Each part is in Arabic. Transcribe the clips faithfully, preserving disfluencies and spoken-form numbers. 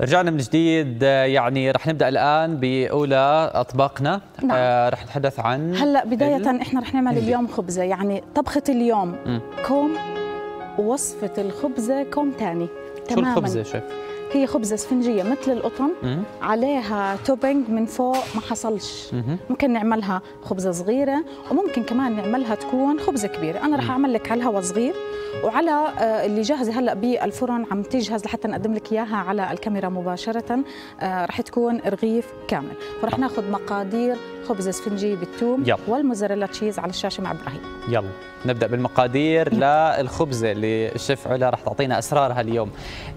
رجعنا من جديد. يعني رح نبدا الان باولى اطباقنا. نعم. آه رح نتحدث عن هلا بدايه ال... احنا رح نعمل اليوم خبزه، يعني طبخه اليوم م. كوم، وصفه الخبزه كوم ثاني تماما. شو الخبزه شيف؟ هي خبزه اسفنجيه مثل القطن، م. عليها توبينج من فوق ما حصلش. م. ممكن نعملها خبزه صغيره، وممكن كمان نعملها تكون خبزه كبيره. انا رح اعمل لك على الهواء صغير، وعلى اللي جاهزه هلا بالفرن عم تجهز لحتى نقدم لك اياها على الكاميرا مباشره. رح تكون رغيف كامل، فرح ناخذ مقادير خبز اسفنجي بالثوم والموزاريلا تشيز على الشاشه مع ابراهيم. يلا نبدا بالمقادير للخبزه اللي الشيف علا رح تعطينا اسرارها اليوم.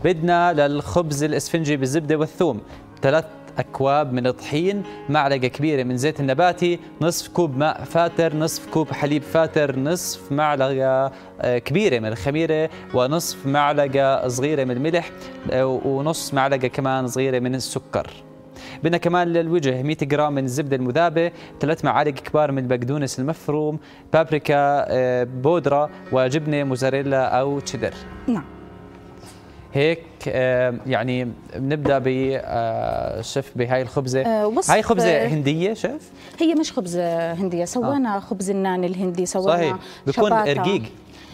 بدنا للخبز الاسفنجي بالزبده والثوم ثلاث أكواب من الطحين، معلقة كبيرة من زيت النباتي، نصف كوب ماء فاتر، نصف كوب حليب فاتر، نصف معلقة كبيرة من الخميرة، ونصف معلقة صغيرة من الملح، ونص معلقة كمان صغيرة من السكر. بدنا كمان للوجه مئة جرام من الزبدة المذابة، ثلاث معالق كبار من البقدونس المفروم، بابريكا بودرة، وجبنة موزاريلا أو تشيدر. نعم. هيك يعني بنبدا بالشيف بهاي الخبزه. هاي خبزه هنديه شيف؟ هي مش خبزه هنديه، سوينا آه. خبز النان الهندي، سوينا صحيح بيكون ارقيق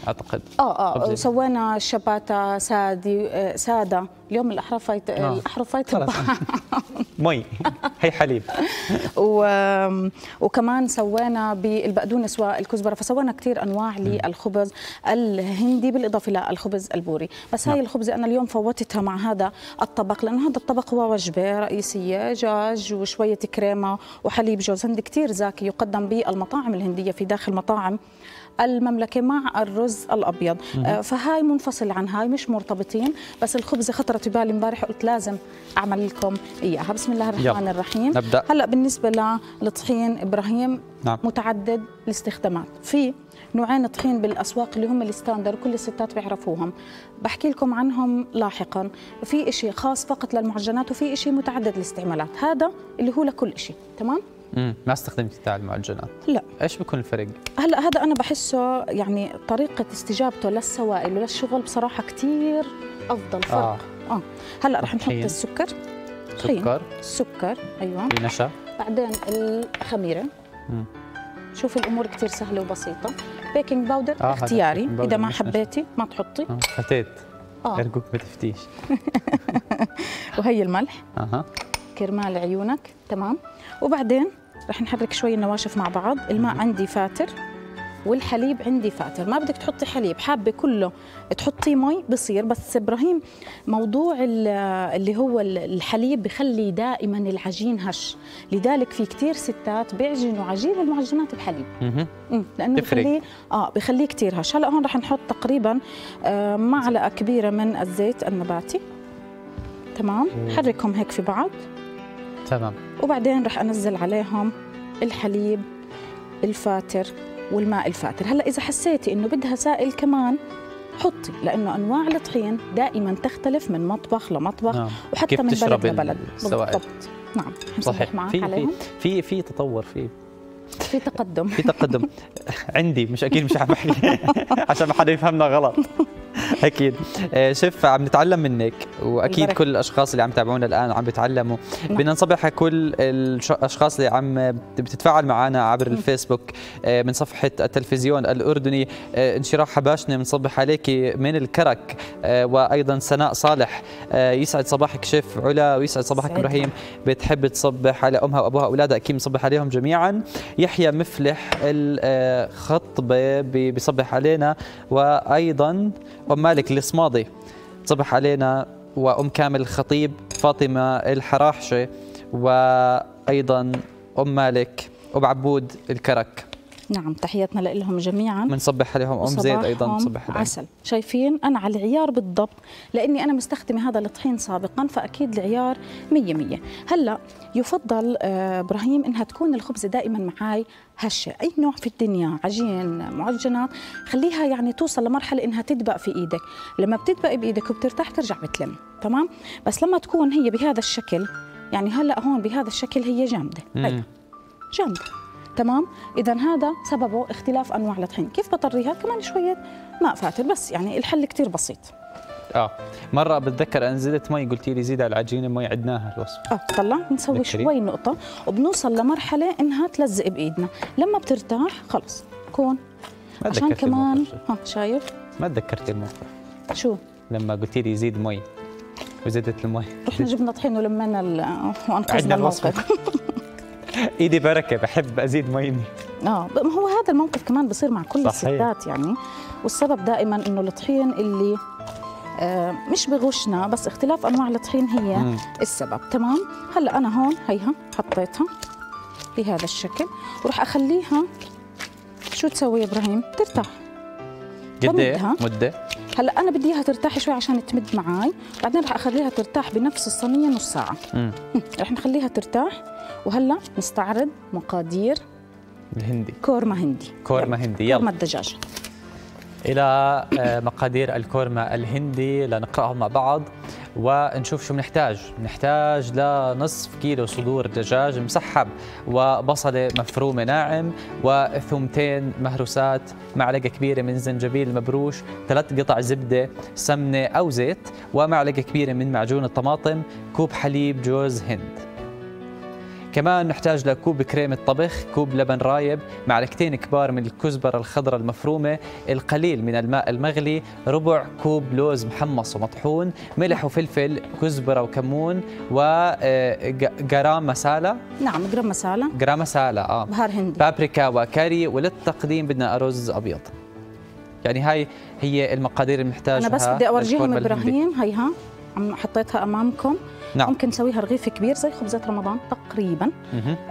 اعتقد. اه اه وسوينا الشباته سادي ساده. اليوم الاحرف هاي آه. الاحرف هاي مي هي حليب و... وكمان سوينا بالبقدونس والكزبره، فسوينا كثير انواع للخبز الهندي بالاضافه للخبز البوري. بس هاي الخبزه انا اليوم فوتتها مع هذا الطبق، لانه هذا الطبق هو وجبه رئيسيه، دجاج وشويه كريمه وحليب جوز هندي كثير زاكي، يقدم بالمطاعم الهنديه في داخل مطاعم المملكه مع الرز الابيض. آه فهاي منفصل عن هاي، مش مرتبطين. بس الخبزه خطرت ببالي امبارح، قلت لازم اعمل لكم اياها. بسم الله الرحمن الرحيم. نبدأ. هلا بالنسبه للطحين ابراهيم، نعم. متعدد الاستخدامات، في نوعين طحين بالاسواق اللي هم الستاندر وكل الستات بيعرفوهم، بحكي لكم عنهم لاحقا. في شيء خاص فقط للمعجنات، وفي شيء متعدد الاستعمالات، هذا اللي هو لكل شيء. تمام. امم ما استخدمتي تاع المعجنات؟ لا. ايش بيكون الفرق؟ هلا هذا انا بحسه يعني طريقه استجابته للسوائل وللشغل بصراحه كثير افضل، فرق. اه, آه. هلا رح نحط السكر، سكر سكر ايوه نشا، بعدين الخميره. امم شوفي الامور كثير سهله وبسيطه. بيكنج باودر آه اختياري، بيكنج باودر اذا ما حبيتي ما تحطي. آه. حطيت اه ارجوك ما تفتيش. وهي الملح اها كرمال عيونك. تمام. وبعدين رح نحرك شوي النواشف مع بعض. الماء عندي فاتر والحليب عندي فاتر. ما بدك تحطي حليب، حابه كله تحطي مي بصير. بس ابراهيم موضوع اللي هو الحليب بخلي دائما العجين هش، لذلك في كثير ستات بيعجنوا عجين المعجنات بحليب. امم لانه بخليه اه بخليه كثير هش. هلا هون رح نحط تقريبا آه معلقه كبيره من الزيت النباتي. تمام. حركهم هيك في بعض. تمام. وبعدين رح انزل عليهم الحليب الفاتر والماء الفاتر. هلا اذا حسيتي انه بدها سائل كمان حطي، لانه انواع الطحين دائما تختلف من مطبخ لمطبخ. نعم. وحتى من بلد لبلد. بالضبط. نعم صحيح. في في في تطور، في في تقدم في تقدم عندي. مش اكيد مش عم بحكي عشان ما حدا يفهمنا غلط. اكيد شيف عم نتعلم منك، واكيد البركة. كل الاشخاص اللي عم يتابعونا الان عم بيتعلموا. بدنا نصبح كل الاشخاص اللي عم بتتفاعل معنا عبر الفيسبوك من صفحه التلفزيون الاردني. انشراح حباشنه بنصبح عليك من الكرك، وايضا سناء صالح. يسعد صباحك شيف علا، ويسعد صباحك ابراهيم. بتحب تصبح على امها وابوها واولادها، اكيد بنصبح عليهم جميعا. يحيى مفلح الخطبه بيصبح علينا، وايضا أم مالك الصماضي صبح علينا، وأم كامل الخطيب، فاطمة الحراحشة، وأيضا أم مالك، أم عبود الكرك. نعم تحياتنا لهم جميعا. بنصبح عليهم. أم زيد أيضا بنصبح عليهم. عسل. شايفين أنا على العيار بالضبط، لأني أنا مستخدمة هذا الطحين سابقا، فأكيد العيار مية مية. هلأ يفضل إبراهيم إنها تكون الخبزة دائما معاي هشة. أي نوع في الدنيا عجين معجنات خليها يعني توصل لمرحلة إنها تدبق في إيدك، لما بتدبق بإيدك وبترتاح ترجع بتلم. تمام. بس لما تكون هي بهذا الشكل، يعني هلأ هون بهذا الشكل هي جامدة. هي جامدة. تمام. إذا هذا سببه اختلاف أنواع الطحين. كيف بطريها؟ كمان شوية ماء فاتر بس، يعني الحل كتير بسيط. اه مره بتذكر انزلت مي قلتي لي زيد على العجينه مي، عدناها الوصفه. اه طلع بنسوي شوي نقطه وبنوصل لمرحله انها تلزق بايدنا، لما بترتاح خلص كون. عشان كمان ها شايف ما تذكرتي الموقف شو لما قلتي لي زيد مي وزدت المي، رحنا جبنا طحين ولمينا وانقذنا الموقف. ايدي بركه، بحب ازيد ميني. اه ما هو هذا الموقف كمان بصير مع كل الستات يعني، والسبب دائما انه الطحين اللي آه مش بغشنا، بس اختلاف انواع الطحين هي مم. السبب. تمام هلا انا هون هيها حطيتها بهذا الشكل وراح اخليها شو تسوي يا ابراهيم؟ ترتاح. بمدها مده؟ هلا انا بدي اياها ترتاح شوي عشان تمد معي، بعدين راح اخليها ترتاح بنفس الصينيه نص ساعه. امم راح نخليها ترتاح. وهلا نستعرض مقادير الهندي، كورما هندي. كورما هندي يلا. كورما الدجاج. الى مقادير الكورما الهندي لنقراهم مع بعض ونشوف شو بنحتاج. بنحتاج لنصف كيلو صدور دجاج مسحب، وبصله مفرومه ناعم، وثومتين مهروسات، معلقه كبيره من زنجبيل مبروش، ثلاث قطع زبده سمنه او زيت، ومعلقه كبيره من معجون الطماطم، كوب حليب جوز هند. كمان نحتاج لكوب كريمة طبخ، كوب لبن رايب، معلقتين كبار من الكزبرة الخضراء المفرومة، القليل من الماء المغلي، ربع كوب لوز محمص ومطحون، ملح وفلفل، كزبرة وكمون، وجرام مسالة. نعم جرام مسالة. جرام مسالة اه بهار هندي، بابريكا وكاري، وللتقديم بدنا أرز أبيض. يعني هاي هي المقادير اللي بنحتاجها. أنا بس بدي أورجيهم إبراهيم هيها حطيتها امامكم. نعم. ممكن نسويها رغيف كبير زي خبزة رمضان تقريبا.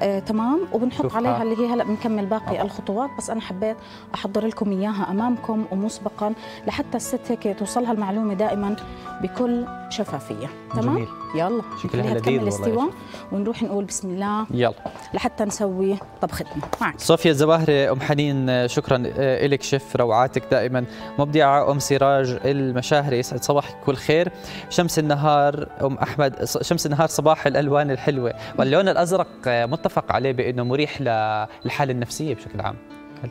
آه، تمام. وبنحط عليها اللي هي هلا بنكمل باقي آه. الخطوات، بس انا حبيت احضر لكم اياها امامكم ومسبقا لحتى الست هيك توصلها المعلومه دائما بكل شفافيه. تمام جميل. يلا شكلها لذيذ الاستواء، ونروح نقول بسم الله يلا لحتى نسوي طبختنا. معك صوفيا الزواهري ام حنين، شكرا لك شيف، روعاتك دائما مبدعه. ام سراج المشاهري يسعد صباحك كل خير. شمس النهار ام احمد، شمس النهار صباح الالوان الحلوه، واللون الازرق متفق عليه بانه مريح للحاله النفسيه بشكل عام.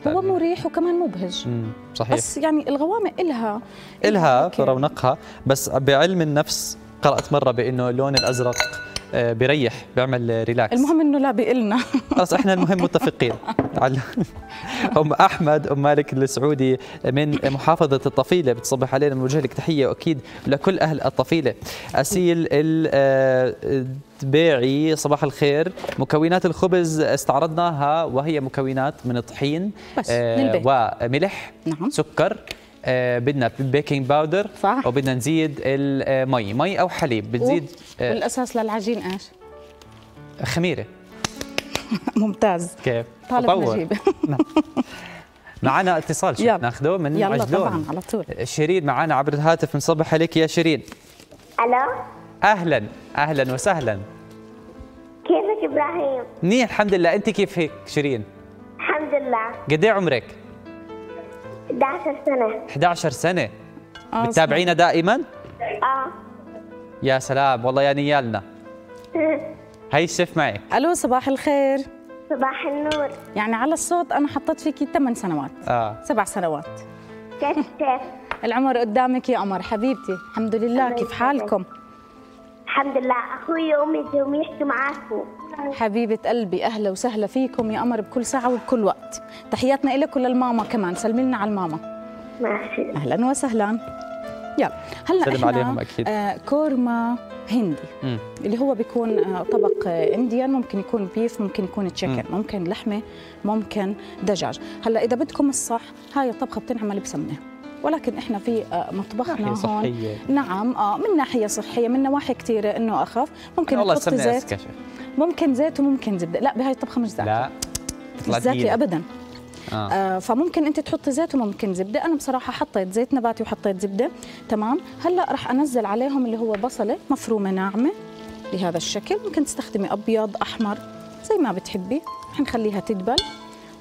هو مريح وكمان مبهج. مم. صحيح، بس يعني الغوامق إلها إلها رونقها. بس بعلم النفس قرأت مرة بأنه اللون الأزرق بيريح، بيعمل ريلاكس. المهم أنه لا بقلنا خلاص إحنا المهم متفقين. أم أحمد أم مالك السعودي من محافظة الطفيلة بتصبح علينا، بنوجه لك تحية، وأكيد لكل أهل الطفيلة. أسيل ال تباعي صباح الخير. مكونات الخبز استعرضناها، وهي مكونات من طحين آه وملح. نعم. سكر، آه بدنا بيكنج باودر، وبدنا نزيد المي، مي او حليب بتزيد. آه والاساس للعجين ايش؟ خميره. ممتاز كيف طالب نجيب. نعم. معنا اتصال شو ناخذه من عجلون. يلا طبعا على طول. شيرين معنا عبر الهاتف، نصبح عليك يا شيرين. الو اهلا. اهلا وسهلا، كيفك ابراهيم؟ منيح الحمد لله، انت كيف هيك شيرين؟ الحمد لله. قد ايه عمرك؟ احدعش سنة. احدعش سنة آه بتتابعينا دائما؟ اه يا سلام والله يا نيالنا. هي الشيف معك. الو صباح الخير. صباح النور. يعني على الصوت انا حطيت فيكي ثمان سنوات. اه سبع سنوات. كيف الشيف؟ العمر قدامك يا قمر حبيبتي. الحمد لله. كيف حالكم؟ الحمد لله. اخوي وامي بدهم يحكوا معاكم. حبيبه قلبي اهلا وسهلا فيكم يا قمر بكل ساعه وبكل وقت. تحياتنا لك وللماما كمان، سلمي لنا على الماما. ماشي اهلا وسهلا. يلا هلا سلم عليهم اكيد. آه كورما هندي. مم. اللي هو بيكون آه طبق آه انديان، ممكن يكون بيف، ممكن يكون تشيكن، مم. ممكن لحمه، ممكن دجاج. هلا اذا بدكم الصح هاي الطبخه بتنعمل بسمنه، ولكن احنا في مطبخنا هون. نعم اه من ناحيه صحيه، من نواحي كثيره انه اخف. ممكن تحط زيت، ممكن زيت وممكن زبده. لا بهاي الطبخه مش زاكيه، لا مش زاكيه ابدا. آه. آه فممكن انت تحطي زيت وممكن زبده. انا بصراحه حطيت زيت نباتي وحطيت زبده. تمام هلا رح انزل عليهم اللي هو بصله مفرومه ناعمه بهذا الشكل، ممكن تستخدمي ابيض احمر زي ما بتحبي. رح نخليها تدبل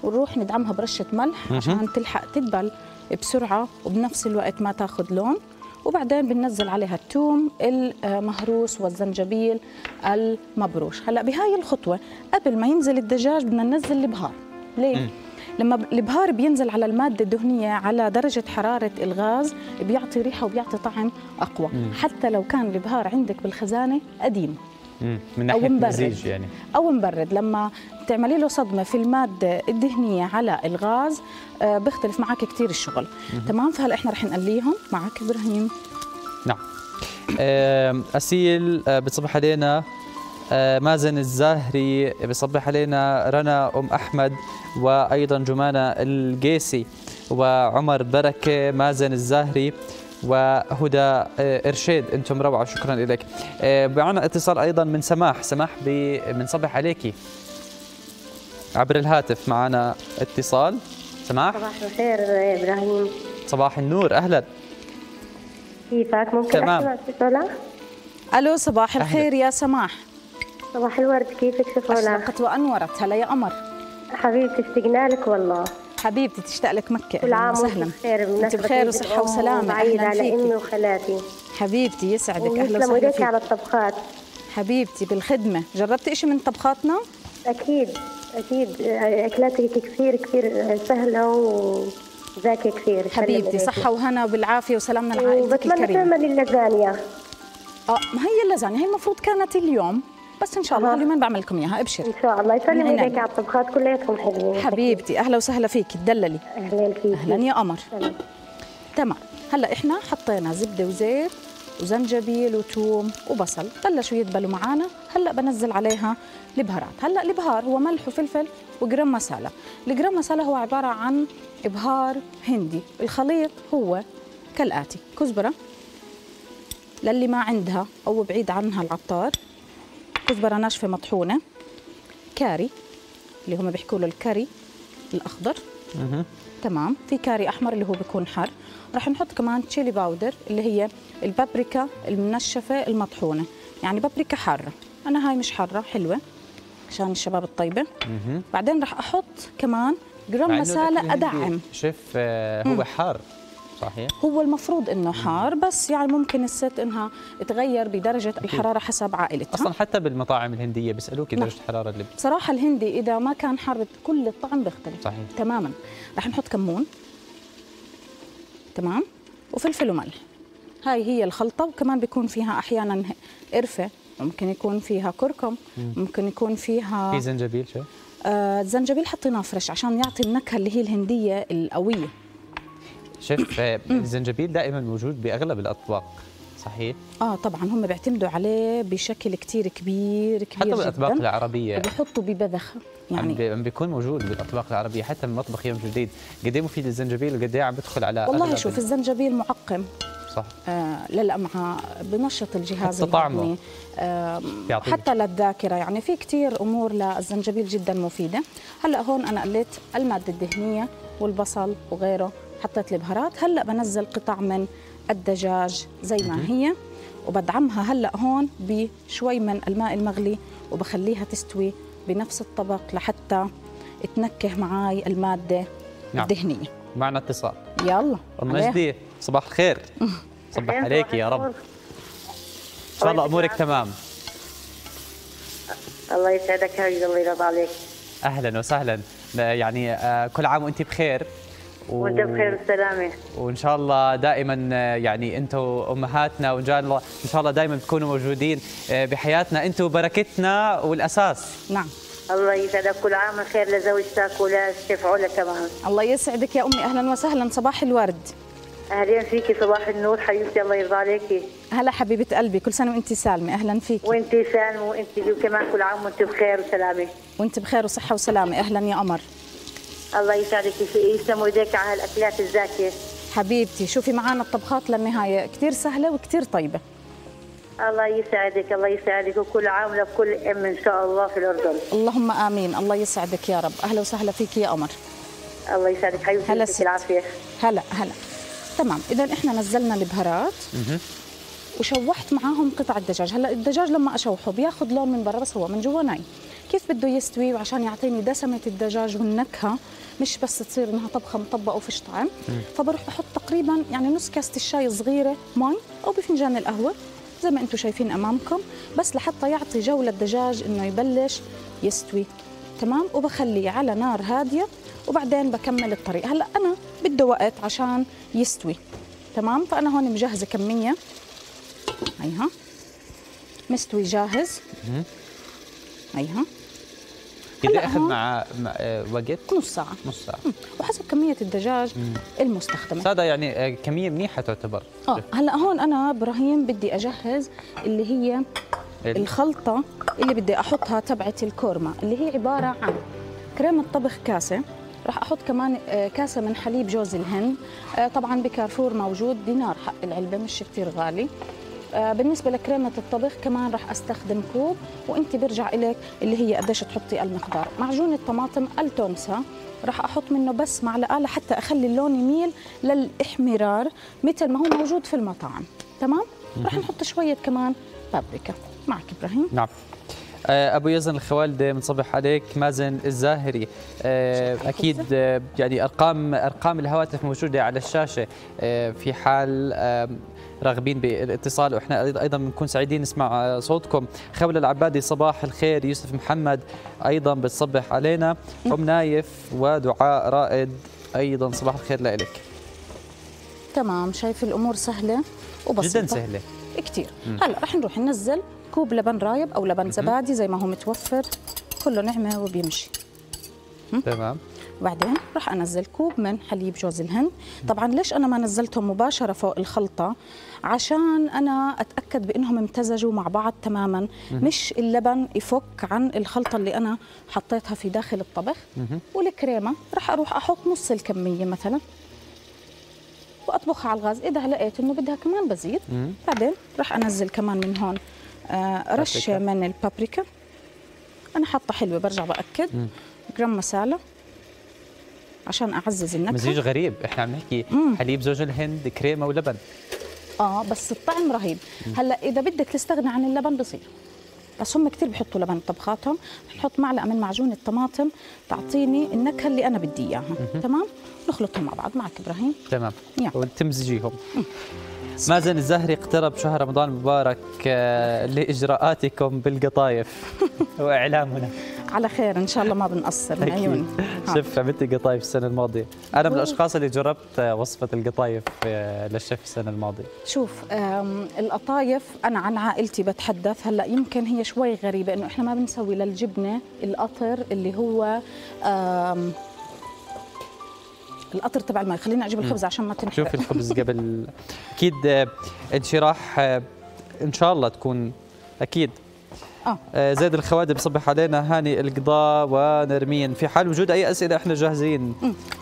ونروح ندعمها برشه ملح عشان تلحق تدبل بسرعة وبنفس الوقت ما تاخذ لون. وبعدين بننزل عليها الثوم المهروس والزنجبيل المبروش. هلا بهاي الخطوة قبل ما ينزل الدجاج بدنا ننزل البهار. ليه؟ لما البهار بينزل على المادة الدهنية على درجة حرارة الغاز بيعطي ريحة وبيعطي طعم أقوى، مم. حتى لو كان البهار عندك بالخزانة قديم مم. من ناحية مزيج يعني أو مبرد، لما تعملي له صدمة في المادة الدهنية على الغاز آه بيختلف معك كتير الشغل. مم. تمام، فهلا احنا رح نقليهم معك إبراهيم. نعم آه أسيل آه بتصبح علينا، آه مازن الزاهري بيصبح علينا، رنا أم أحمد، وأيضا جمانة القيسي وعمر بركة، مازن الزاهري وهدى آه إرشاد. أنتم روعة، شكرا لك. آه معنا اتصال أيضا من سماح. سماح بنصبح عليكي عبر الهاتف. معنا اتصال سماح. صباح الخير يا إبراهيم. صباح النور، أهلا. كيفك؟ ممكن أسمع اتصالك؟ ألو، صباح الخير يا سماح. صباح الورد، كيفك شفولا؟ أشرقت وأنورت. هلا يا قمر حبيبتي، اشتقنا لك والله. حبيبتي تشتاق لك مكة. كل عام وانت بخير. انت بخير وصحة وسلامة. أهلا فيكي. أمي وخالاتي حبيبتي، يسعدك. أهلا وسهلا فيك. على الطبخات حبيبتي بالخدمة. جربتي إشي من طبخاتنا؟ أكيد أكيد، أكلاتك كثير كثير سهلة وذاكية كثير حبيبتي. صحة وهنا وبالعافية وسلامنا لعائلتك الكريمة. وبتمنى تعملي اللازانيا. آه ما هي اللازانيا، هي المفروض كانت اليوم بس ان شاء الله اليومين بعمل لكم اياها. ابشر ان شاء الله. يسلم ايديك على الطبخات كلياتكم حلوين حبيبتي. اهلا وسهلا فيك. تدللي. اهلا فيك. اهلا يا قمر. تمام، هلا احنا حطينا زبده وزيت وزنجبيل وثوم وبصل، بلشوا يدبلوا معانا. هلا بنزل عليها البهارات. هلا البهار هو ملح وفلفل وجرام مساله. الجرام مساله هو عباره عن بهار هندي. الخليط هو كالاتي: كزبره للي ما عندها او بعيد عنها العطار، كزبرة ناشفة مطحونة، كاري اللي هم بيحكوا له الكاري الأخضر. أه. تمام، في كاري أحمر اللي هو بيكون حر. راح نحط كمان تشيلي باودر اللي هي البابريكا المنشفة المطحونة، يعني بابريكا حارة. أنا هاي مش حارة، حلوة عشان الشباب الطيبة. أه. بعدين راح أحط كمان جرام مسالة أدعم. شف هو حار صحيح، هو المفروض انه حار بس يعني ممكن الست انها تغير بدرجه الحراره حسب عائلتها. اصلا حتى بالمطاعم الهنديه بيسالوكي درجه الحراره اللي بصراحه الهندي اذا ما كان حار كل الطعم بيختلف. صحيح تماما. رح نحط كمون، تمام، وفلفل وملح. هاي هي الخلطه، وكمان بيكون فيها احيانا قرفه، ممكن يكون فيها كركم، ممكن يكون فيها في زنجبيل. شو آه الزنجبيل حطيناه فريش عشان يعطي النكهه اللي هي الهنديه القويه. شف الزنجبيل دائما موجود باغلب الاطباق صحيح؟ اه طبعا، هم بيعتمدوا عليه بشكل كثير كبير كبير حتى بالاطباق جداً. العربيه بحطوا ببذخه يعني، عم بيكون موجود بالاطباق العربيه حتى من مطبخ يوم جديد. قد ايه مفيد الزنجبيل وقد ايه عم بدخل على والله. شوف الزنجبيل معقم صح آه للامعاء، بنشط الجهاز الهضمي، آه حتى للذاكره، يعني في كثير امور للزنجبيل جدا مفيده. هلا هون انا قليت الماده الدهنيه والبصل وغيره، حطيت البهارات. هلا بنزل قطع من الدجاج زي ما هي، وبدعمها هلا هون بشوي من الماء المغلي، وبخليها تستوي بنفس الطبق لحتى تنكه معي الماده نعم. الدهنيه. معنا اتصال. يلا ام مجدي، صباح الخير. صبح عليك يا رب، ان شاء الله امورك تمام. الله يسعدك هاي، الله يرضى عليك. اهلا وسهلا، يعني كل عام وانت بخير وانت بخير وسلامه، وان شاء الله دائما يعني انتم امهاتنا، وان شاء الله ان شاء الله دائما تكونوا موجودين بحياتنا، انتم بركتنا والاساس. نعم الله يسعدك، كل عام خير لزوجتك وللشيف علا كمان. الله يسعدك يا امي، اهلا وسهلا، صباح الورد. اهلا فيكي، صباح النور حبيبتي، الله يرضى عليكي. هلا حبيبه قلبي، كل سنه وانت سالمه. اهلا فيكي. وانت سالمه، وانت كمان كل عام وانت بخير وسلامه. وانت بخير وصحه وسلامه. اهلا يا قمر. الله يسعدك، يسلموا ايديك على هالاكلات الزاكيه حبيبتي. شوفي معانا الطبخات للنهايه كثير سهله وكثير طيبه. الله يسعدك، الله يسعدك، وكل عام لكل ام ان شاء الله في الاردن. اللهم امين، الله يسعدك يا رب. اهلا وسهلا فيك يا قمر. الله يسعدك حبيبتي، يعطيك العافيه. هلا هلا تمام، اذا احنا نزلنا البهارات وشوحت معاهم قطع الدجاج. هلا الدجاج لما اشوحه بياخذ لون من برا بس هو من جوا ناي. كيف بده يستوي وعشان يعطيني دسمه الدجاج والنكهه، مش بس تصير انها طبخه مطبقه وفيش طعم. فبروح بحط تقريبا يعني نص كاسه الشاي صغيره مي او بفنجان القهوه زي ما انتم شايفين امامكم، بس لحتى يعطي جو للدجاج انه يبلش يستوي تمام، وبخليه على نار هاديه وبعدين بكمل الطريق. هلا انا بده وقت عشان يستوي، تمام؟ فانا هون مجهزه كميه، هيها مستوي جاهز. هيها إذا أخذ مع وقت نص ساعة نص ساعة وحسب كمية الدجاج مم. المستخدمة. هذا يعني كمية منيحة تعتبر. اه هلا هون أنا إبراهيم بدي أجهز اللي هي الخلطة اللي بدي أحطها تبعت الكورما، اللي هي عبارة عن كريمة طبخ كاسة، راح أحط كمان كاسة من حليب جوز الهند، طبعا بكارفور موجود دينار حق العلبة مش كثير غالي. بالنسبة لكريمة الطبخ كمان رح أستخدم كوب، وأنت برجع إليك اللي هي قديش تحطي المقدار. معجون الطماطم التونسة رح أحط منه بس معلقة لحتى أخلي اللون يميل للإحمرار مثل ما هو موجود في المطاعم، تمام؟ رح نحط شوية كمان بابريكا. معك إبراهيم. نعم. أبو يزن الخوالدة بنصبح عليك. مازن الزاهري، أكيد يعني أرقام أرقام الهواتف موجودة على الشاشة في حال راغبين بالاتصال، واحنا ايضا بنكون سعيدين نسمع صوتكم. خولة العبادي صباح الخير. يوسف محمد ايضا بتصبح علينا. ام نايف ودعاء رائد ايضا صباح الخير لك. تمام، شايف الامور سهله وبسيطه جدا، سهله كثير. هلا رح نروح ننزل كوب لبن رايب او لبن زبادي زي ما هو متوفر، كله نعمه وبيمشي. تمام. وبعدين راح انزل كوب من حليب جوز الهند. طبعا ليش انا ما نزلتهم مباشره فوق الخلطه؟ عشان انا اتاكد بانهم امتزجوا مع بعض تماما، مش اللبن يفك عن الخلطه اللي انا حطيتها في داخل الطبخ. والكريمه راح اروح احط نص الكميه مثلا واطبخها على الغاز. اذا لقيت انه بدها كمان بزيد بعدين راح انزل كمان من هون آه رشه من البابريكا. انا حاطه حلوه، برجع باكد جرام مسالة عشان اعزز النكهه. مزيج غريب، احنا عم نحكي حليب زوج الهند، كريمه ولبن. اه بس الطعم رهيب. مم. هلا اذا بدك تستغنى عن اللبن بصير، بس هم كثير بحطوا لبن بطبخاتهم. بنحط معلقه من معجون الطماطم تعطيني النكهه اللي انا بدي اياها، تمام؟ نخلطهم مع بعض. معك ابراهيم. تمام يعني. وتمزجيهم. مم. مازن الزهري، اقترب شهر رمضان مبارك لاجراءاتكم بالقطايف واعلامنا. على خير ان شاء الله، ما بنقصر من عيوني. شف عملتي قطايف السنه الماضيه، انا من الاشخاص اللي جربت وصفه القطايف للشيف السنه الماضيه. شوف القطايف انا عن عائلتي بتحدث، هلا يمكن هي شوي غريبه انه احنا ما بنسوي للجبنه القطر اللي هو القطر تبع المي. خليني اجيب الخبز عشان ما تنحرق. شوف الخبز قبل اكيد انشراح ان شاء الله تكون اكيد. آه. زيد الخوادي بصبح علينا. هاني القضاء ونرمين، في حال وجود اي اسئله احنا جاهزين.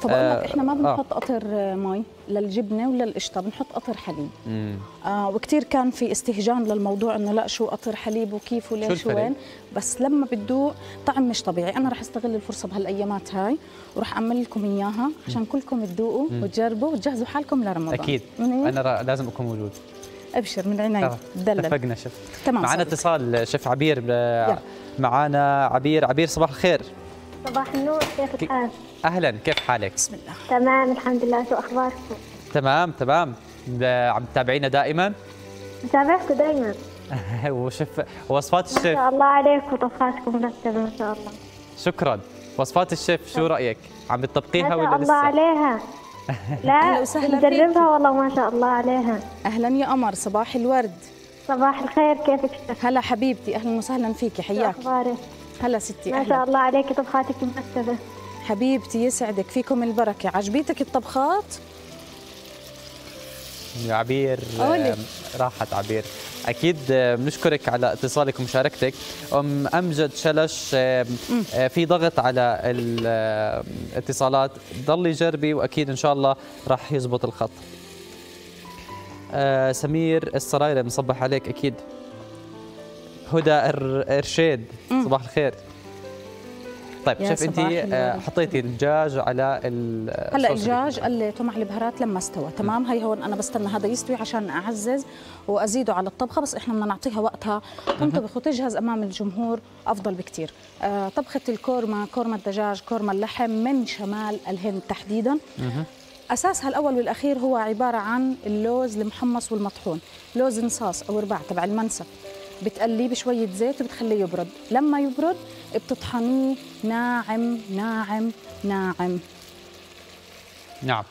طب آه. احنا ما بنحط قطر آه. مي للجبنه ولا القشطه، بنحط قطر حليب. آه وكثير كان في استهجان للموضوع انه لا شو قطر حليب وكيف وليش وين، بس لما بدوق طعم مش طبيعي. انا راح استغل الفرصه بهالايامات هاي وراح اعمل لكم اياها عشان كلكم تذوقوا وتجربوا وتجهزوا حالكم لرمضان. اكيد انا لازم اكون موجود. ابشر من عيني. دلل اتفقنا شيف. تمام. معنا اتصال شيف عبير. معنا عبير. عبير صباح الخير. صباح النور، كيف الحال؟ اهلا، كيف حالك؟ بسم الله. تمام الحمد لله، شو اخباركم؟ تمام تمام. عم تتابعينا دائما؟ متابعكم دائما. وشف وصفات الشيف ما شاء الله عليكم، طبخاتكم مرتبه ما شاء الله. شكرا. وصفات الشيف شو رايك؟ عم بتطبقيها ولا لسه؟ ما شاء الله عليها. لا نجربها والله ما شاء الله عليها. اهلا يا قمر، صباح الورد. صباح الخير، كيفك؟ هلا حبيبتي، اهلا وسهلا فيكي، حياك. اخبارك؟ هلا ستي. ما شاء الله عليكي طبخاتك مرتبه. حبيبتي يسعدك، فيكم البركه. عجبيتك الطبخات؟ يا عبير أولي. راحت عبير. اكيد بنشكرك على اتصالك ومشاركتك. ام امجد شلش، في ضغط على الاتصالات، ضلي جربي واكيد ان شاء الله راح يزبط الخط. سمير السرايره مصبح عليك اكيد. هدى ارشيد صباح الخير. طيب شوف انت حطيتي الدجاج على هلا الدجاج قليته مع البهارات لما استوى، تمام؟ هي هون انا بستنى هذا يستوي عشان اعزز وازيده على الطبخه، بس احنا بدنا نعطيها وقتها تنطبخ وتجهز امام الجمهور افضل بكثير. آه طبخه الكورما، كورما الدجاج، كورما اللحم من شمال الهند تحديدا، اساسها الاول والاخير هو عباره عن اللوز المحمص والمطحون، لوز نصاص او رباع تبع المنسف. بتقليه بشويه زيت وبتخليه يبرد، لما يبرد بتطحنيه ناعم ناعم ناعم. نعم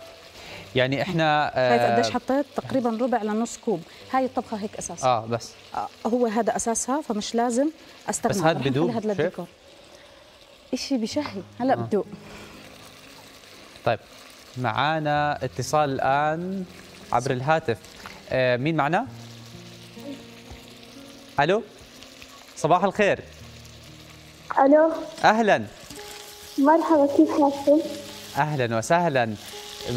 يعني احنا آه هاي قديش حطيت؟ تقريبا ربع لنص كوب. هاي الطبخه هيك اساسها اه بس آه هو هذا اساسها، فمش لازم استغنى. بس هذا بدوب هذا للديكور شيء بشهي هلا آه. بدوق. طيب معانا اتصال الان عبر الهاتف. آه مين معنا؟ الو صباح الخير. الو اهلا. مرحبا كيف حالك؟ اهلا وسهلا،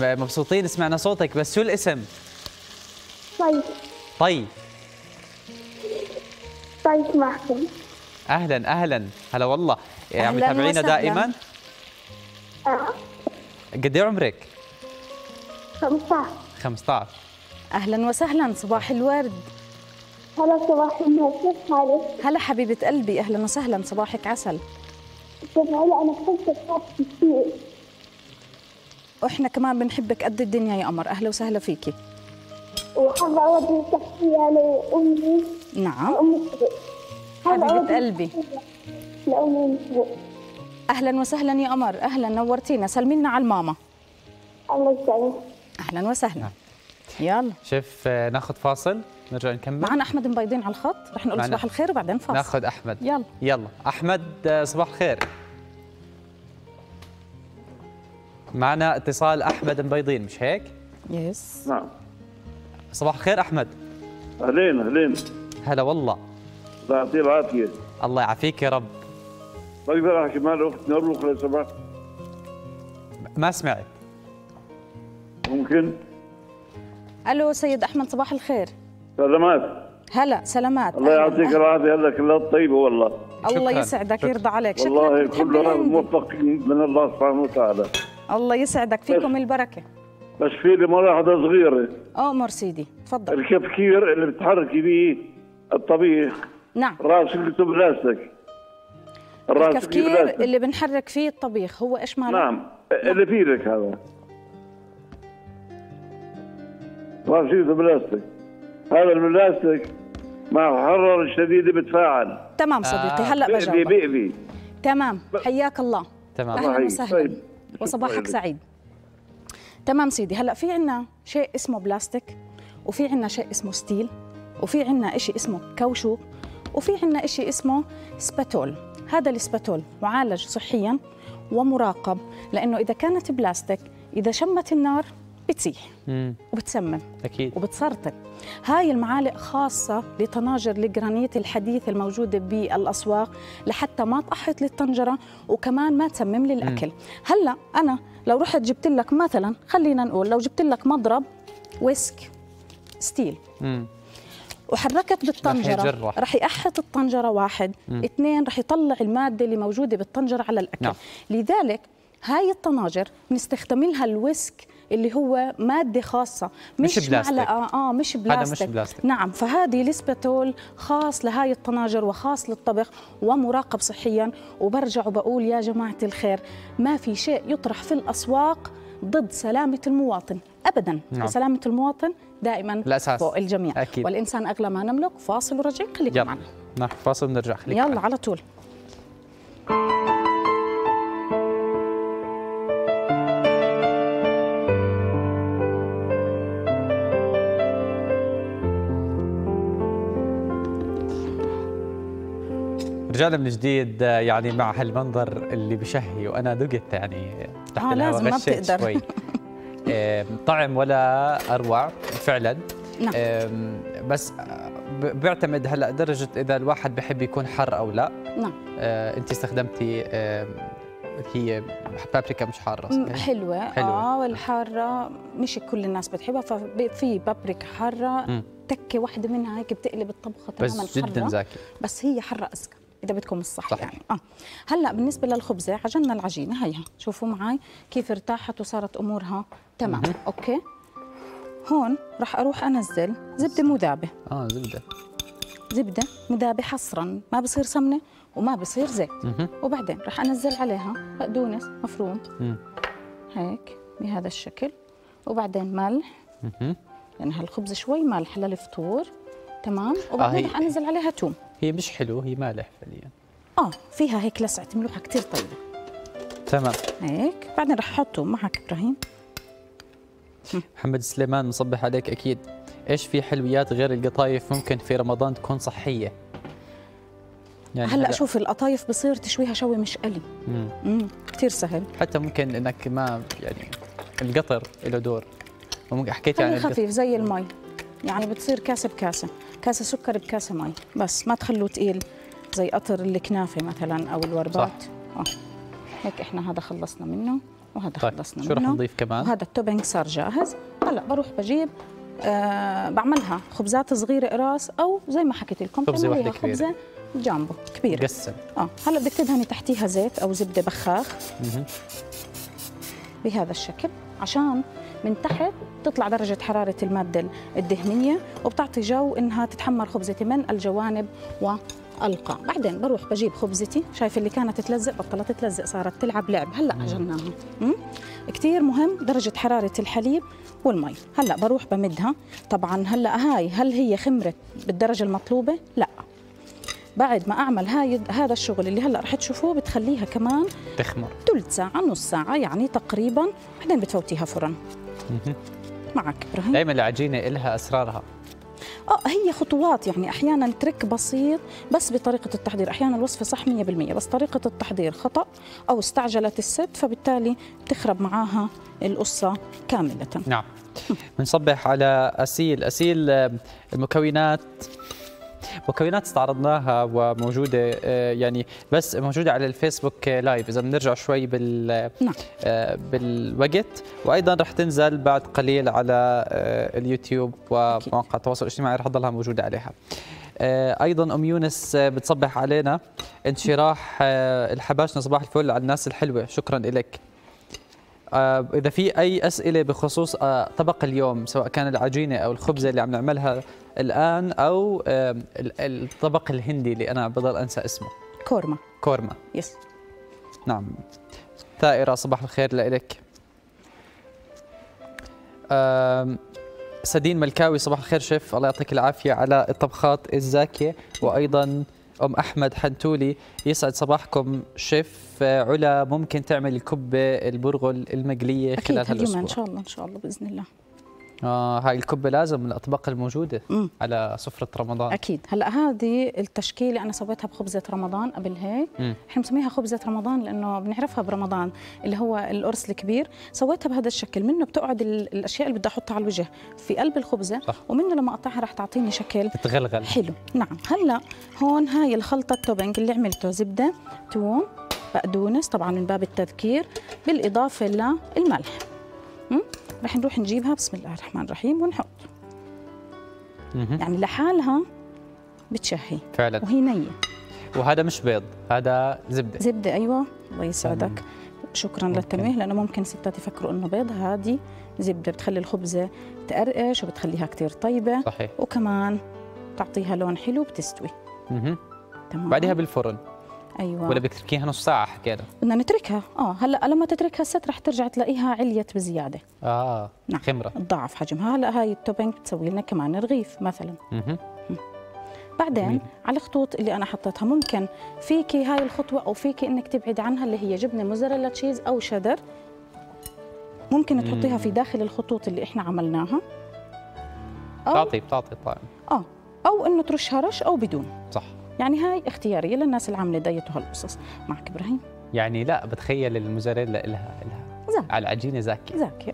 مبسوطين سمعنا صوتك. بس شو الاسم؟ طيب. طيب طيب معكم. اهلا اهلا هلا والله. عم تتابعينا دائما؟ اه. قد ايه عمرك؟ خمسة عشر. خمسة عشر اهلا وسهلا. صباح الورد. هلا صباح النور، كيف حالك؟ هلا حبيبة قلبي اهلا وسهلا، صباحك عسل. تسمعي انا بحبك كثير. واحنا كمان بنحبك قد الدنيا يا قمر، اهلا وسهلا فيكي. وحابة أودي تحية لأمي. نعم. أمي حبيبة قلبي. لأمي. أهلا وسهلا يا قمر، أهلا نورتينا، سلمي لنا على الماما. الله يسلمك. أهلا وسهلا. نعم. يلا. شوف ناخذ فاصل نرجع نكمل. معنا أحمد مبيضين على الخط، رح نقول صباح الخير وبعدين فاصل. ناخذ أحمد. يلا. يلا، أحمد صباح الخير. معنا اتصال أحمد مبيضين مش هيك؟ يس. نعم. صباح الخير أحمد. أهلين أهلين. هلا والله. الله يعطيه العافية. الله يعافيك يا رب. بقدر أحكي مع الأخت نروح لو سمحت؟ ما سمعت. ممكن؟ ألو سيد أحمد صباح الخير. سلامات. هلا سلامات. الله يعطيك العافية، هلا كلها طيبة والله. الله يسعدك يرضى عليك. والله كلنا موفقين من الله سبحانه وتعالى. الله يسعدك فيكم البركة. بس في لي ملاحظة صغيرة. أمر سيدي تفضل. الكبكير اللي بتحركي به الطبيخ. نعم. راسك بلاستيك. الكبكير اللي بنحرك فيه الطبيخ هو ايش معناه؟ نعم. نعم اللي في لك هذا راسه بلاستيك، هذا البلاستيك مع الحرارة الشديدة بتفاعل. تمام صديقي آه. هلا بجاوبك. بيقلي بيقلي. تمام حياك الله. تمام اهلا وسهلا. طيب. وصباحك سعيد. تمام سيدي. هلا في عندنا شيء اسمه بلاستيك، وفي عندنا شيء اسمه ستيل، وفي عندنا شيء اسمه كاوشوك، وفي عندنا شيء اسمه سباتول. هذا السباتول معالج صحيا ومراقب، لانه اذا كانت بلاستيك اذا شمت النار بتسيح وبتسمم اكيد وبتسرطن. هاي المعالق خاصه لطناجر الجرانيت الحديث الموجوده بالاسواق لحتى ما تقحط للطنجره وكمان ما تسمم لي الاكل. هلا انا لو رحت جبت لك مثلا، خلينا نقول لو جبت لك مضرب ويسك ستيل مم. وحركت بالطنجره رح يقحط الطنجره واحد مم. اثنين رح يطلع الماده اللي موجوده بالطنجره على الاكل. نعم. لذلك هاي الطناجر بنستخدم لها الويسك اللي هو ماده خاصه مش, مش معلقه اه مش بلاستيك. هذا مش بلاستيك. نعم. فهذه الاسباتول خاص لهاي الطناجر وخاص للطبخ ومراقب صحيا. وبرجع وبقول يا جماعه الخير ما في شيء يطرح في الاسواق ضد سلامه المواطن ابدا. نعم. وسلامه المواطن دائما الأساس. فوق الجميع أكيد. والانسان اغلى ما نملك. فاصل وراجعين خليكم معنا. نعم فاصل ونرجع خليكم يلا معنا. على طول. رجعنا من جديد يعني مع هالمنظر اللي بشهي وانا دقت يعني تحت الهواء آه غشيت شوي. طعم ولا اروع فعلا. نعم. بس بيعتمد هلا درجه اذا الواحد بحب يكون حر او لا. نعم. انت استخدمتي هي بابريكا مش حاره صحيح؟ حلوه اه والحاره مش كل الناس بتحبها. ففي بابريكا حاره م. تكه واحده منها هيك بتقلب الطبخه تماما. بس جدا زاكي. بس هي حره اذكى إذا بدكم الصح صحيح. يعني آه. هلأ بالنسبة للخبزة عجننا العجينة هيها، شوفوا معي كيف ارتاحت وصارت أمورها تمام. مم. أوكي هون رح أروح أنزل زبدة مذابة. آه زبدة زبدة مذابة حصرا، ما بصير سمنة وما بصير زيت. مم. وبعدين رح أنزل عليها بقدونس مفروم مم. هيك بهذا الشكل، وبعدين ملح لأن يعني هالخبز شوي ملح للفطور. تمام، وبعدين رح آه انزل عليها توم. هي مش حلو، هي مالح فعليا. اه فيها هيك لسعه ملوحه كثير طيبه. تمام هيك، بعدين رح احط توم معك ابراهيم. محمد سليمان مصبح عليك اكيد. ايش في حلويات غير القطايف ممكن في رمضان تكون صحيه؟ يعني هلا شوف القطايف بصير تشويها شوي مشقلي، امم كثير سهل، حتى ممكن انك ما يعني القطر له دور، وممكن حكيت عن خفيف زي المي، يعني بتصير كاسه بكاسه، كاسه سكر بكاسه مي، بس ما تخلوه ثقيل زي قطر الكنافه مثلا او الوربات. صح. هيك احنا هذا خلصنا منه وهذا طيب. خلصنا شو منه، شو رح نضيف كمان؟ وهذا التوبينج صار جاهز. هلا بروح بجيب آه بعملها خبزات صغيره قراص او زي ما حكيت لكم خبزه واحده كبيره، خبزه جامبو كبيره مقسم. اه هلا بدك تدهني تحتيها زيت او زبده بخاخ بهذا الشكل عشان من تحت تطلع درجه حراره الماده الدهنيه وبتعطي جو انها تتحمر خبزتي من الجوانب والقاع. بعدين بروح بجيب خبزتي، شايف اللي كانت تلزق بطلت تلزق صارت تلعب لعب، هلا عجناها. كثير مهم درجه حراره الحليب والمي. هلا بروح بمدها، طبعا هلا هاي هل هي خمرت بالدرجه المطلوبه؟ لا، بعد ما اعمل هاي هذا الشغل اللي هلا رح تشوفوه بتخليها كمان تخمر ثلث ساعه نص ساعه يعني تقريبا، بعدين بتفوتيها فرن. معك ابراهيم. دائما العجينه إلها اسرارها. اه هي خطوات يعني احيانا ترك بسيط بس بطريقه التحضير، احيانا الوصفه صح مية بالمية بس طريقه التحضير خطا او استعجلت الست فبالتالي بتخرب معاها القصه كامله. نعم. بنصبح على اسيل، اسيل المكونات مكونات استعرضناها وموجوده يعني بس موجوده على الفيسبوك لايف، اذا بنرجع شوي بال نعم. بالوقت، وايضا رح تنزل بعد قليل على اليوتيوب ومواقع التواصل الاجتماعي رح تضلها موجوده عليها. ايضا ام يونس بتصبح علينا، انشراح الحباشنا صباح الفل على الناس الحلوه، شكرا لك. اذا في اي اسئله بخصوص طبق اليوم سواء كان العجينه او الخبزه اللي عم نعملها الآن أو الطبق الهندي اللي أنا بضل أنسى اسمه، كورما. كورما يس. نعم ثائرة صباح الخير لإلك. سدين ملكاوي صباح الخير شيف، الله يعطيك العافية على الطبخات الزاكية. وأيضا أم أحمد حنتولي، يسعد صباحكم شيف علا، ممكن تعمل الكبة البرغل المقلية خلال هالأسبوع؟ إن شاء الله إن شاء الله بإذن الله. آه هاي الكبة لازم من الأطباق الموجودة مم. على سفرة رمضان أكيد. هلأ هذه التشكيلة أنا سويتها بخبزة رمضان قبل هيك، إحنا بنسميها خبزة رمضان لأنه بنعرفها برمضان اللي هو القرص الكبير، سويتها بهذا الشكل، منه بتقعد الأشياء اللي بدي أحطها على الوجه في قلب الخبزة صح. ومنه لما أقطعها رح تعطيني شكل تتغلغل حلو. نعم. هلأ هون هاي الخلطة التوبينج اللي عملته زبدة توم بقدونس طبعا من باب التذكير، بالإضافة للملح. مم؟ رح نروح نجيبها بسم الله الرحمن الرحيم ونحط. مه. يعني لحالها بتشهي فعلا وهي نيه، وهذا مش بيض هذا زبده. زبده ايوه الله يسعدك. شكرا للتنويه لانه ممكن ستات يفكروا انه بيض، هذه زبده بتخلي الخبزه تقرقش وبتخليها كثير طيبه صحيح، وكمان تعطيها لون حلو بتستوي. اها تمام. بعدها بالفرن ايوه، ولا بتركيها نص ساعه حكينا بدنا نتركها. اه هلا لما تتركها الست رح ترجع تلاقيها عليت بزياده اه نعم. خمره تضاعف حجمها. هلا هاي التوبينج بتسوي لنا كمان رغيف مثلا. اها بعدين مم. على الخطوط اللي انا حطيتها ممكن فيكي هاي الخطوه او فيكي انك تبعد عنها، اللي هي جبنه موزاريلا تشيز او شدر، ممكن تحطيها مم. في داخل الخطوط اللي احنا عملناها، بتعطي بتعطي طعم اه او انه ترشها رش او بدون صح. يعني هاي اختيارية للناس اللي عاملة دايت وهالقصص. معك إبراهيم. يعني لا بتخيل الموزاريلا إلها إلها زاكي على العجينة زاكية زاكية.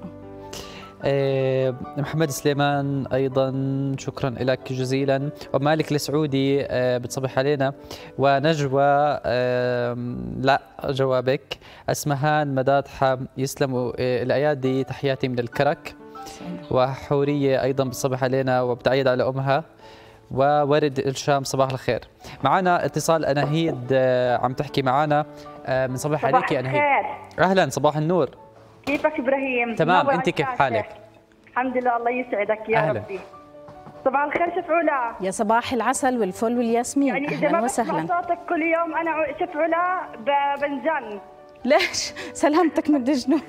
آه محمد سليمان أيضا شكرا لك جزيلا. ومالك السعودي آه بتصبح علينا، ونجوى آه لا جوابك. أسمهان مدادحة يسلموا آه الأيادي، تحياتي من الكرك. وحورية أيضا بتصبح علينا وبتعيد على أمها. وورد الشام صباح الخير. معنا اتصال أناهيد عم تحكي معنا، بنصبح عليك يا أناهيد. أهلا صباح النور. كيفك إبراهيم؟ تمام أنت كيف حالك؟ الحمد لله الله يسعدك يا أهلا. ربي صباح الخير شيف علا. يا صباح العسل والفل والياسمين. يعني إذا ما بسمع صوتك كل يوم أنا شيف علا بنجن. ليش؟ سلامتك من الجنون.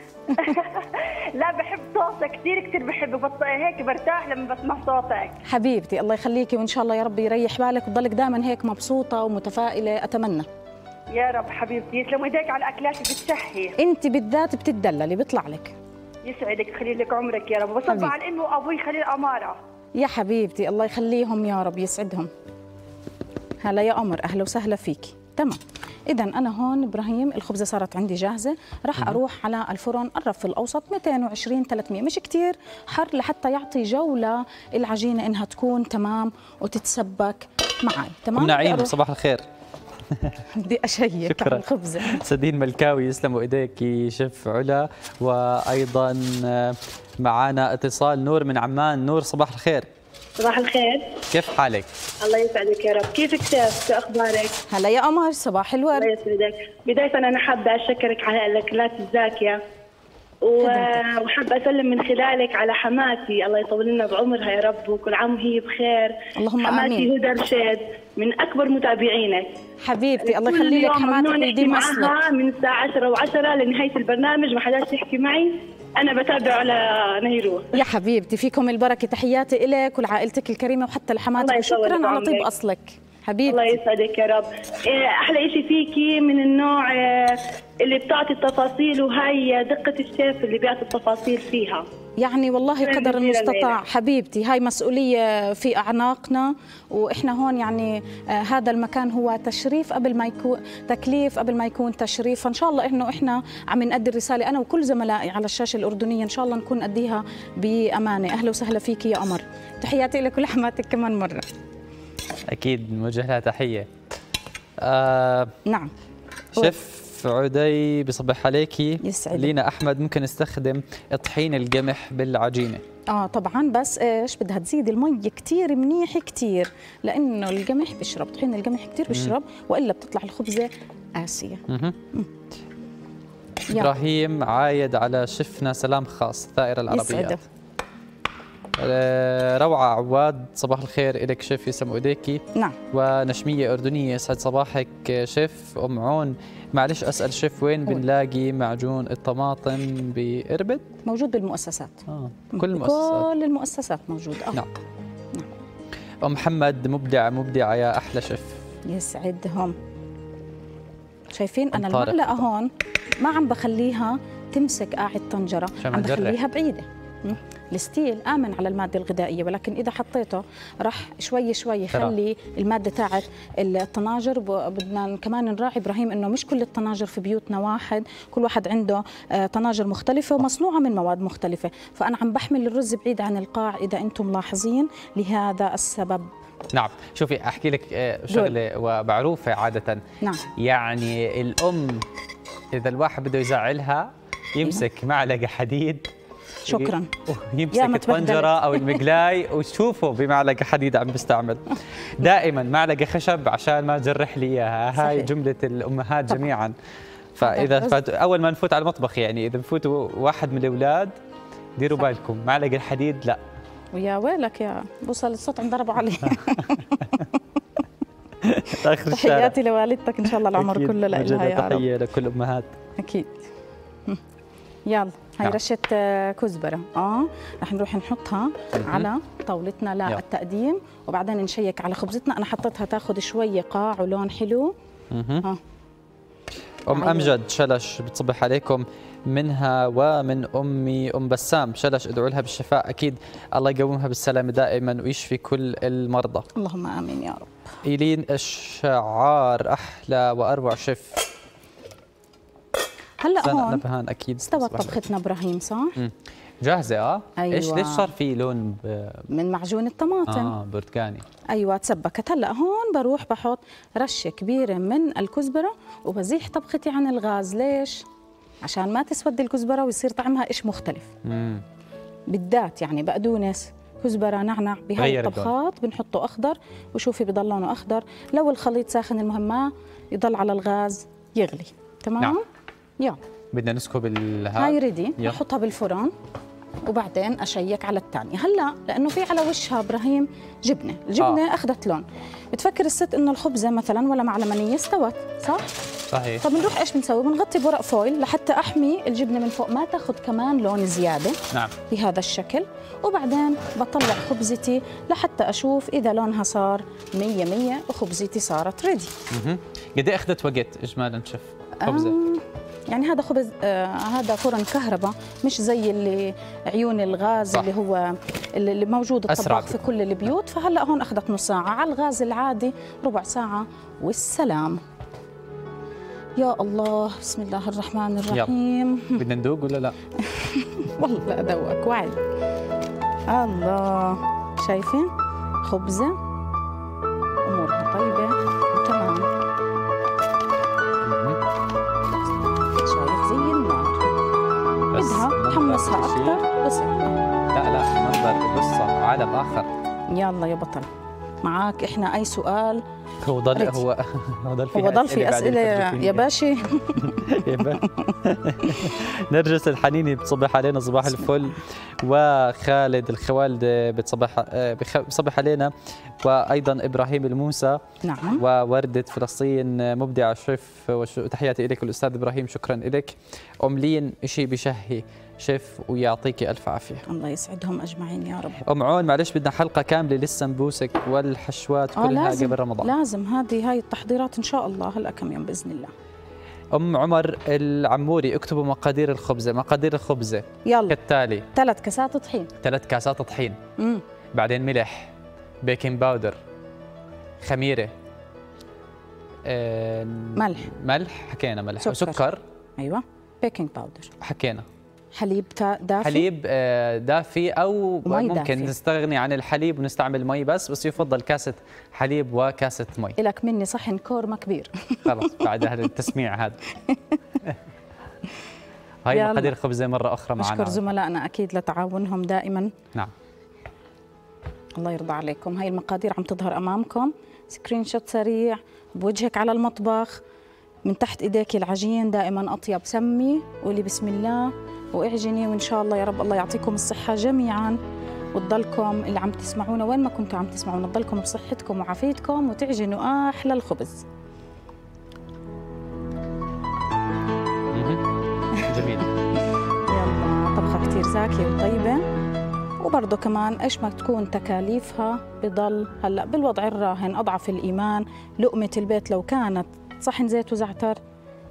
لا بحب صوتك كثير كثير بحبه، بس هيك برتاح لما بسمع صوتك حبيبتي. الله يخليكي، وان شاء الله يا رب يريح بالك وتضلك دائما هيك مبسوطه ومتفائله، اتمنى يا رب. حبيبتي يسلم ايديك على الاكلات اللي بتشهي، انت بالذات بتتدللي بيطلع لك. يسعدك، يخلي لك عمرك يا رب. وبصب على امي وابوي خليل اماره يا حبيبتي، الله يخليهم يا رب يسعدهم. هلا يا قمر، اهلا وسهلا فيكي. تمام، إذا أنا هون إبراهيم الخبزة صارت عندي جاهزة، راح أروح على الفرن الرف الأوسط مئتين وعشرين ثلاثمئة، مش كتير حر لحتى يعطي جولة العجينة إنها تكون تمام وتتسبك معي. تمام، نعيم صباح الخير. بدي أشيك على الخبزة. سدين ملكاوي يسلموا إيديك شيف علا. وأيضا معانا اتصال نور من عمان. نور صباح الخير. صباح الخير، كيف حالك؟ الله يسعدك يا رب. كيفك سيف؟ شو اخبارك؟ هلا يا قمر، صباح الورد. الله يسعدك. بداية انا حابة اشكرك على الاكلات الزاكية، وحابة اسلم من خلالك على حماتي، الله يطول لنا بعمرها يا رب وكل عام وهي بخير. اللهم امين. حماتي هدى رشيد من اكبر متابعينك حبيبتي، الله يخلي لك حماتك. دي معها من الساعة عشرة وعشرة لنهاية البرنامج، ما حداش يحكي معي، أنا بتابع على نيروخ يا حبيبتي. فيكم البركة، تحياتي إلك ولعائلتك الكريمة وحتى لحماتك، وشكراً على طيب أصلك حبيبتي. الله يسعدك يا رب. أحلى إشي فيكي من النوع اللي بتعطي التفاصيل، وهي دقة الشيف اللي بيعطي التفاصيل فيها، يعني والله قدر المستطاع حبيبتي. هاي مسؤولية في أعناقنا، وإحنا هون يعني آه هذا المكان هو تشريف قبل ما يكون تكليف، قبل ما يكون تشريف. فإن شاء الله إنه إحنا عم نأدي الرسالة أنا وكل زملائي على الشاشة الأردنية، إن شاء الله نكون نأديها بأمانة. أهلا وسهلا فيك يا قمر، تحياتي لك ولحماتك كمان مرة. أكيد نوجه لها تحية. آه نعم شيف عدي بصبح عليكي. لينا احمد، ممكن نستخدم طحين القمح بالعجينه؟ اه طبعا، بس ايش بدها تزيد المي كثير منيح كثير، لانه القمح بشرب، طحين القمح كثير بشرب، والا بتطلع الخبزه قاسيه. ابراهيم عايد على شفنا سلام خاص الثائره العربيه. روعة عواد صباح الخير إلك شيف، يسلموا إيديكي. نعم. ونشمية أردنية يسعد صباحك شيف. أم عون، معلش أسأل شيف وين بنلاقي معجون الطماطم بإربد؟ موجود بالمؤسسات. آه. كل المؤسسات. كل المؤسسات موجود. آه. نعم. نعم. أم محمد مبدع مبدع يا أحلى شيف. يسعدهم. شايفين أنا المعلقة هون ما عم بخليها تمسك قاع الطنجرة، عم بخليها بعيدة. الستيل آمن على المادة الغذائية، ولكن إذا حطيته رح شوي شوي يخلي المادة تاعت الطناجر. بدنا كمان نراعي إبراهيم إنه مش كل الطناجر في بيوتنا واحد، كل واحد عنده طناجر مختلفة ومصنوعة من مواد مختلفة، فأنا عم بحمل الرز بعيد عن القاع إذا أنتم ملاحظين لهذا السبب. نعم، شوفي أحكي لك شغلة ومعروفة عادة. نعم. يعني الأم إذا الواحد بده يزعلها يمسك معلقة حديد، شكرا، يمسك الطنجرة أو المقلاي وشوفوا بمعلقة حديد عم بستعمل دائما معلقة خشب عشان ما تجرح لي إياها. هاي صحيح. جملة الأمهات طبعا. جميعا. فإذا فات... أول ما نفوت على المطبخ، يعني إذا نفوتوا واحد من الأولاد ديروا صح. بالكم معلقة الحديد لا، ويا ويلك يا بوصل الصوت عم ضربوا عليه. تحياتي لوالدتك إن شاء الله العمر كله لإلها يا رب. تحية لكل الأمهات أكيد. يلا هاي نعم. رشة كزبرة، اه رح نروح نحطها على طاولتنا للتقديم، وبعدين نشيك على خبزتنا. انا حطيتها تاخذ شوية قاع ولون حلو. اه ام امجد شلش بتصبح عليكم منها ومن امي ام بسام شلش، ادعوا لها بالشفاء اكيد، الله يقومها بالسلامة دائما ويشفي كل المرضى. اللهم امين يا رب. ايلين الشعار احلى واروع شف. هلا هون نبهان اكيد استوت طبختنا ابراهيم صح؟ جاهزه اه؟ أيوة. ايش ليش صار في لون ب... من معجون الطماطم اه برتقاني. ايوه تسبكت. هلا هون بروح بحط رشه كبيره من الكزبره وبزيح طبختي عن الغاز. ليش؟ عشان ما تسود الكزبره ويصير طعمها إيش مختلف. امم بالذات يعني بقدونس كزبره نعنع بهاي الطبخات بنحطه اخضر، وشوفي بضل لونه اخضر. لو الخليط ساخن المهم ما يضل على الغاز يغلي. تمام؟ نعم. يلا بدنا نسكب الها هاي ريدي، بحطها بالفرن وبعدين اشيك على الثانيه. هلا لانه في على وشها ابراهيم جبنه، الجبنه آه. اخذت لون. بتفكر الست انه الخبزه مثلا ولا مع المنيه استوت صح؟ صحيح. طب بنروح ايش بنسوي؟ بنغطي بورق فويل لحتى احمي الجبنه من فوق ما تاخذ كمان لون زياده. نعم. بهذا الشكل، وبعدين بطلع خبزتي لحتى اشوف اذا لونها صار مية مية وخبزتي صارت ريدي. اها. قد ايه اخذت وقت اجمالا شف خبزه؟ يعني هذا خبز آه هذا فرن كهرباء، مش زي اللي عيون الغاز صح. اللي هو اللي موجود الطباخ في كل البيوت، فهلا هون اخذت نص ساعه، على الغاز العادي ربع ساعه والسلام. يا الله، بسم الله الرحمن الرحيم. بدنا ندوق ولا لا؟ والله ادوقك وعد. الله، شايفين خبزه امورها طيبه وتمام، شايف زي النار، بدها تحمسها اكثر بس. لا لا، منظر قصه وعالم اخر. يلا يا بطل، معاك احنا اي سؤال. هو ضل هو هو ضل في أسئلة, أسئلة, أسئلة يا باشي. نرجس الحنيني بتصبح علينا صباح الفل، وخالد الخوالد بتصبح بصبح علينا، وايضا ابراهيم الموسى. نعم. ووردة فلسطين مبدع شيف، وتحياتي لك الاستاذ ابراهيم، شكرا لك. ام لين شيء بشهي شيف، ويعطيك الف عافيه. الله يسعدهم اجمعين يا رب. ام عون، معلش بدنا حلقه كامله للسمبوسك والحشوات كلها قبل رمضان. لازم هذه هاي التحضيرات ان شاء الله هلا كم يوم باذن الله. ام عمر العموري، اكتبوا مقادير الخبزه، مقادير الخبزه يلا كالتالي: ثلاث كاسات طحين، ثلاث كاسات طحين، امم بعدين ملح، بيكنج باودر، خميره، آه ملح ملح حكينا ملح، سكر. وسكر، ايوه، بيكنج باودر حكينا، حليب دافي، حليب دافي او ممكن دافي. نستغني عن الحليب ونستعمل مي بس، بس يفضل كاسه حليب وكاسه مي. إلك مني صحن كورما كبير. خلص بعد التسميع هذا. هاي مقادير خبزه مره اخرى معنا. نشكر زملائنا اكيد لتعاونهم دائما. نعم. الله يرضى عليكم، هاي المقادير عم تظهر امامكم، سكرين شوت سريع بوجهك على المطبخ، من تحت ايديك العجين دائما اطيب، سمي وقولي بسم الله واعجني، وان شاء الله يا رب الله يعطيكم الصحه جميعا، وتضلكم اللي عم تسمعونا وين ما كنتوا عم تسمعونا تضلكم بصحتكم وعافيتكم وتعجنوا احلى الخبز. جميل. يلا، طبخه كثير زاكيه وطيبه، وبرضه كمان ايش ما تكون تكاليفها بضل هلا بالوضع الراهن اضعف الايمان لقمه البيت لو كانت صحن زيت وزعتر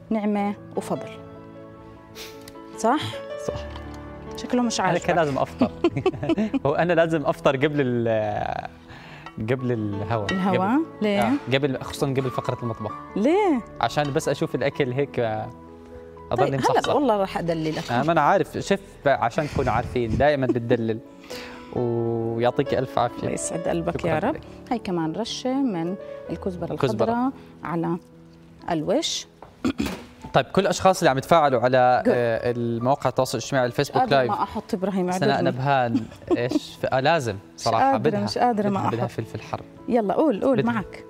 نعمه وفضل. صح؟ صح. شكله مش عارف. انا كان لازم افطر. هو انا لازم افطر قبل ال قبل الهواء. الهواء؟ ليه؟ آه. قبل، خصوصا قبل فقره المطبخ. ليه؟ عشان بس اشوف الاكل هيك اضلني مصحصح. هلا والله راح ادللك. آه ما انا عارف، شف عشان تكونوا عارفين دائما بتدلل. ويعطيك الف عافيه. الله يسعد قلبك يا رب. هي كمان رشه من الكزبره الخضراء على الوش. طيب، كل الاشخاص اللي عم يتفاعلوا على المواقع التواصل الاجتماعي، الفيسبوك لايف، ما احط ابراهيم عدل سناء نبهان. ايش لازم صراحه، بدها مش قادره، ما احط بدها فلفل حر. يلا قول قول بدها. معك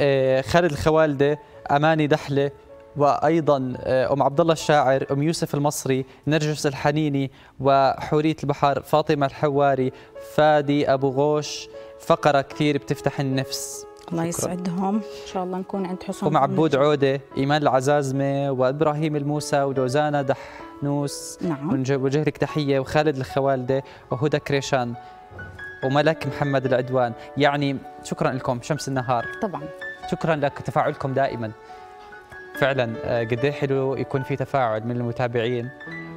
آه خالد الخوالده، اماني دحله، وايضا آه ام عبد الله الشاعر، ام يوسف المصري، نرجس الحنيني، وحوريه البحر، فاطمه الحواري، فادي ابو غوش، فقره كثير بتفتح النفس. الله يسعدهم، ان شاء الله نكون عند حسن. ومعبود عوده، ايمان العزازمه، وابراهيم الموسى، ولوزانا دحنوس. نعم. ونوجه لك تحيه، وخالد الخوالده، وهدى كريشان، وملك محمد العدوان. يعني شكرا لكم شمس النهار. طبعا شكرا لك، تفاعلكم دائما فعلا قد ايه حلو يكون في تفاعل من المتابعين،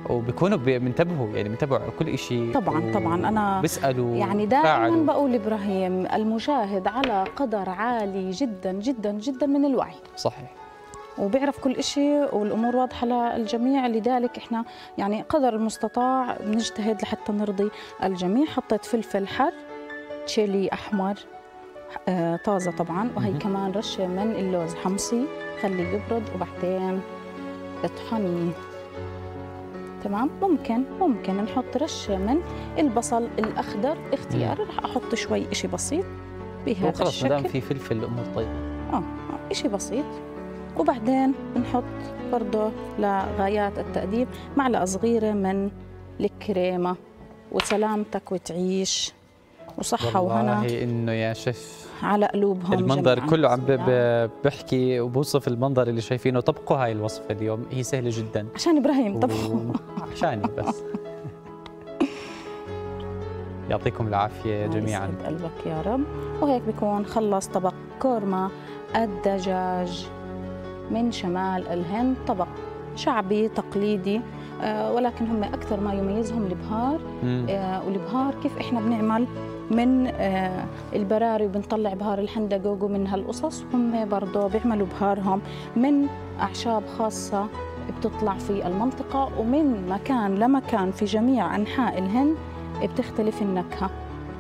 وبكونوا بينتبهوا يعني بينتبهوا كل شيء. طبعا طبعا، انا بسالوا يعني دائما بقول ابراهيم المشاهد على قدر عالي جدا جدا جدا من الوعي. صحيح. وبيعرف كل شيء والامور واضحه للجميع، لذلك احنا يعني قدر المستطاع بنجتهد لحتى نرضي الجميع. حطيت فلفل حر، تشيلي احمر آه طازه طبعا، وهي كمان رشه من اللوز حمصي، خليه يبرد وبعدين اطحنيه. تمام. ممكن ممكن نحط رشه من البصل الاخضر اختياري، راح احط شوي شيء بسيط بهذا الشكل. خلص ما دام في فلفل الامور طيبه. اه شيء بسيط، وبعدين بنحط برضه لغايات التقديم معلقه صغيره من الكريمه. وسلامتك وتعيش. وصحة وهنا. والله إنه يا شيف على قلوبهم المنظر كله عم بحكي وبوصف المنظر اللي شايفينه. طبقوا هاي الوصفة اليوم، هي سهلة جدا عشان إبراهيم طبخوا عشاني بس. يعطيكم العافية جميعا. يسعد قلبك يا رب. وهيك بيكون خلص طبق كورما الدجاج من شمال الهند، طبق شعبي تقليدي آه، ولكن هم أكثر ما يميزهم البهار آه، والبهار كيف إحنا بنعمل من آه البراري وبنطلع بهار الحندقوق ومن هالقصص، هم برضه بيعملوا بهارهم من أعشاب خاصة بتطلع في المنطقة، ومن مكان لمكان في جميع أنحاء الهند بتختلف النكهة.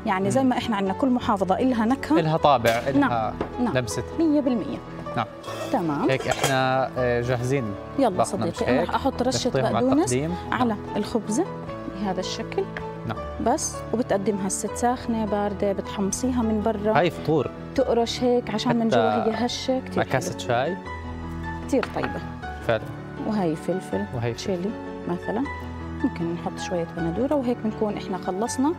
يعني زي ما إحنا عندنا كل محافظة إلها نكهة، إلها طابع، إلها نعم. لمسة مية بالمية نعم تمام. هيك احنا جاهزين. يلا صديقي انا رح احط رشه بقدونس على الخبزه بهذا الشكل نعم بس، وبتقدمها الست ساخنه بارده، بتحمصيها من برا، هاي فطور تقرش هيك عشان من جوا هي هشه كثير، مع كاسه شاي كثير طيبه فعلا. وهي فلفل وهي تشيلي مثلا، ممكن نحط شويه بندوره. وهيك بنكون احنا خلصنا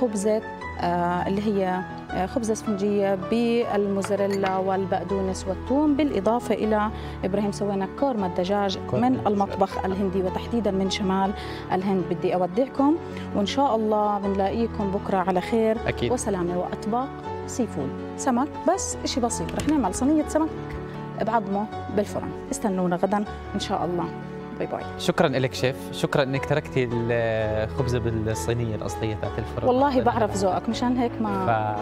خبزه آه اللي هي خبزة اسفنجية بالموزاريلا والبقدونس والثوم، بالإضافة إلى إبراهيم سوينا كورما الدجاج من المطبخ الهندي وتحديدا من شمال الهند. بدي أودعكم وإن شاء الله بنلاقيكم بكرة على خير أكيد. وسلامة. وأطباق سي فود سمك، بس إشي بسيط، رح نعمل صينية سمك بعظمه بالفرن. استنونا غدا إن شاء الله. باي باي. شكرا لك شيف، شكرا انك تركتي الخبزه بالصينيه الاصليه تاعت الفرن. والله بعرف ذوقك مشان هيك ما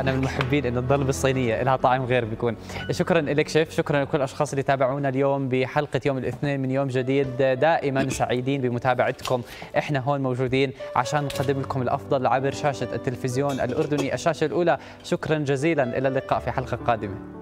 انا من محبين انه تضل بالصينيه، لها طعم غير بيكون. شكرا لك شيف، شكرا لكل الاشخاص اللي تابعونا اليوم بحلقه يوم الاثنين من يوم جديد. دائما سعيدين بمتابعتكم، احنا هون موجودين عشان نقدم لكم الافضل عبر شاشه التلفزيون الاردني الشاشه الاولى. شكرا جزيلا، الى اللقاء في حلقه قادمه.